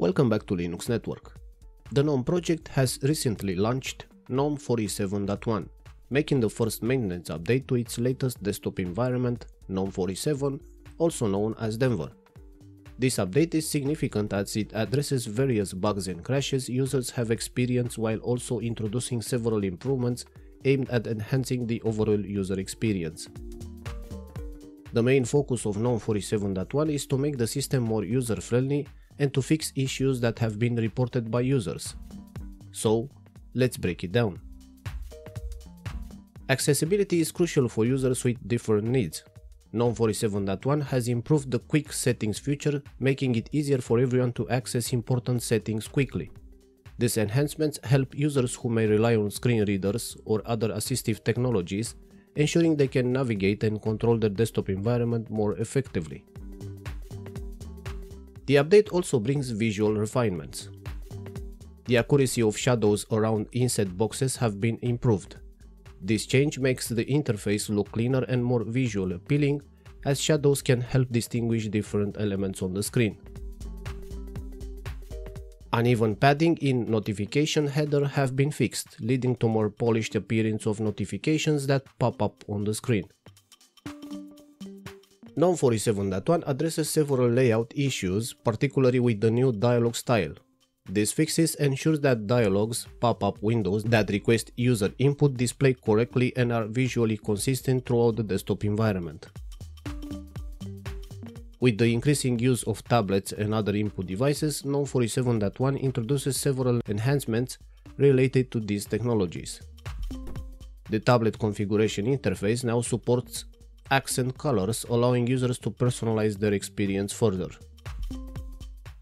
Welcome back to Linux Network. The GNOME project has recently launched GNOME 47.1, making the first maintenance update to its latest desktop environment, GNOME 47, also known as Denver. This update is significant as it addresses various bugs and crashes users have experienced while also introducing several improvements aimed at enhancing the overall user experience. The main focus of GNOME 47.1 is to make the system more user-friendly and to fix issues that have been reported by users. So, let's break it down. Accessibility is crucial for users with different needs. GNOME 47.1 has improved the Quick Settings feature, making it easier for everyone to access important settings quickly. These enhancements help users who may rely on screen readers or other assistive technologies, ensuring they can navigate and control their desktop environment more effectively. The update also brings visual refinements. The accuracy of shadows around inset boxes have been improved. This change makes the interface look cleaner and more visually appealing, as shadows can help distinguish different elements on the screen. Uneven padding in notification header have been fixed, leading to more polished appearance of notifications that pop up on the screen. GNOME 47.1 addresses several layout issues, particularly with the new dialog style. These fixes ensure that dialogs, pop-up windows that request user input display correctly and are visually consistent throughout the desktop environment. With the increasing use of tablets and other input devices, GNOME 47.1 introduces several enhancements related to these technologies. The tablet configuration interface now supports accent colors, allowing users to personalize their experience further.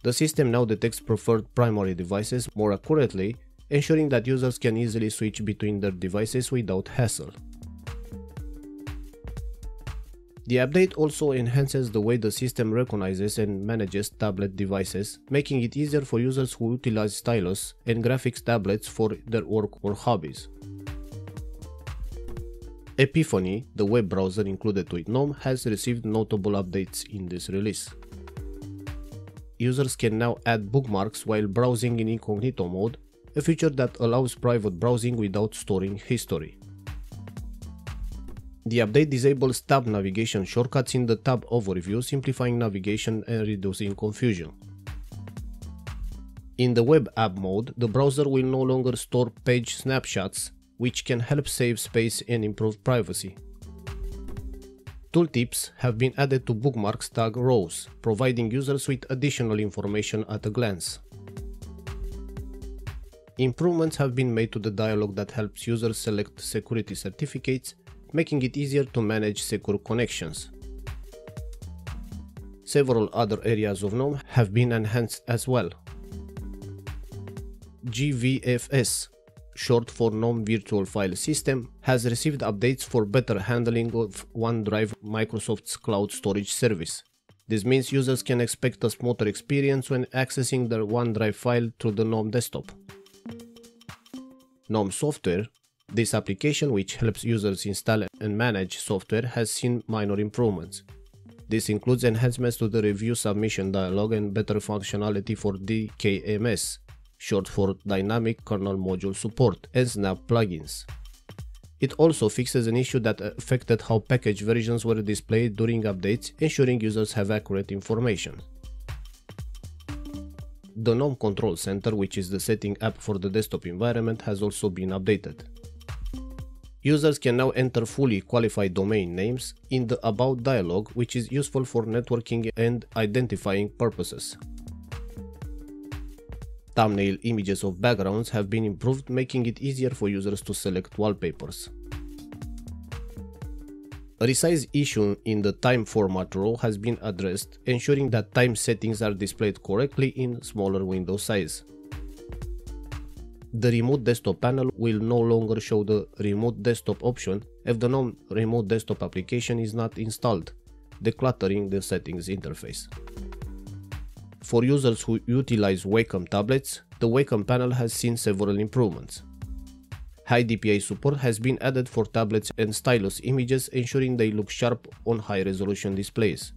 The system now detects preferred primary devices more accurately, ensuring that users can easily switch between their devices without hassle. The update also enhances the way the system recognizes and manages tablet devices, making it easier for users who utilize stylus and graphics tablets for their work or hobbies. Epiphany, the web browser included with GNOME, has received notable updates in this release. Users can now add bookmarks while browsing in incognito mode, a feature that allows private browsing without storing history. The update disables tab navigation shortcuts in the tab overview, simplifying navigation and reducing confusion. In the web app mode, the browser will no longer store page snapshots, which can help save space and improve privacy. Tooltips have been added to bookmarks tag rows, providing users with additional information at a glance. Improvements have been made to the dialog that helps users select security certificates, making it easier to manage secure connections. Several other areas of GNOME have been enhanced as well. GVFS, short for GNOME Virtual File System, has received updates for better handling of OneDrive, Microsoft's cloud storage service. This means users can expect a smoother experience when accessing their OneDrive file through the GNOME desktop. GNOME Software, this application which helps users install and manage software, has seen minor improvements. This includes enhancements to the review submission dialog and better functionality for DKMS, short for Dynamic Kernel Module Support, and Snap plugins. It also fixes an issue that affected how package versions were displayed during updates, ensuring users have accurate information. The GNOME Control Center, which is the setting app for the desktop environment, has also been updated. Users can now enter fully qualified domain names in the About dialog, which is useful for networking and identifying purposes. Thumbnail images of backgrounds have been improved, making it easier for users to select wallpapers. A resize issue in the time format row has been addressed, ensuring that time settings are displayed correctly in smaller window size. The remote desktop panel will no longer show the remote desktop option if the GNOME remote desktop application is not installed, decluttering the settings interface. For users who utilize Wacom tablets, the Wacom panel has seen several improvements. High DPI support has been added for tablets and stylus images, ensuring they look sharp on high-resolution displays.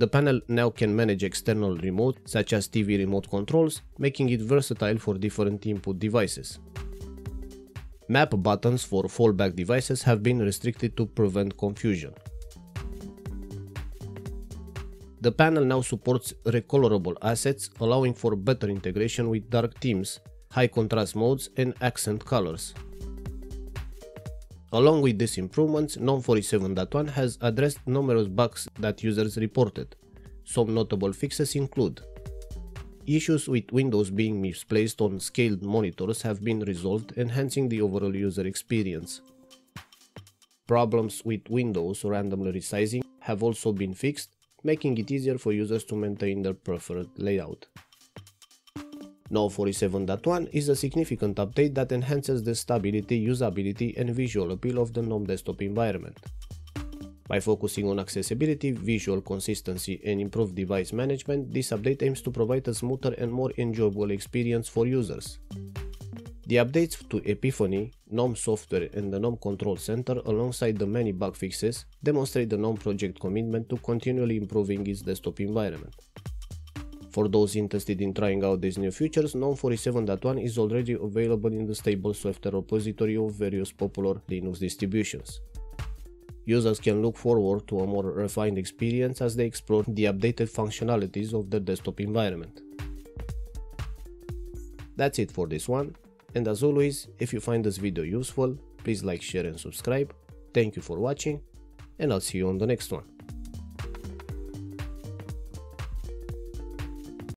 The panel now can manage external remote, such as TV remote controls, making it versatile for different input devices. Map buttons for fallback devices have been restricted to prevent confusion. The panel now supports recolorable assets, allowing for better integration with dark themes, high contrast modes and accent colors. Along with these improvements, GNOME 47.1 has addressed numerous bugs that users reported. Some notable fixes include: issues with windows being misplaced on scaled monitors have been resolved, enhancing the overall user experience. Problems with windows randomly resizing have also been fixed, making it easier for users to maintain their preferred layout. GNOME 47.1 is a significant update that enhances the stability, usability and visual appeal of the GNOME desktop environment. By focusing on accessibility, visual consistency and improved device management, this update aims to provide a smoother and more enjoyable experience for users. The updates to Epiphany, GNOME Software and the GNOME Control Center, alongside the many bug fixes, demonstrate the GNOME project commitment to continually improving its desktop environment. For those interested in trying out these new features, GNOME 47.1 is already available in the stable software repository of various popular Linux distributions. Users can look forward to a more refined experience as they explore the updated functionalities of their desktop environment. That's it for this one, and as always, if you find this video useful, please like, share and subscribe. Thank you for watching, and I'll see you on the next one.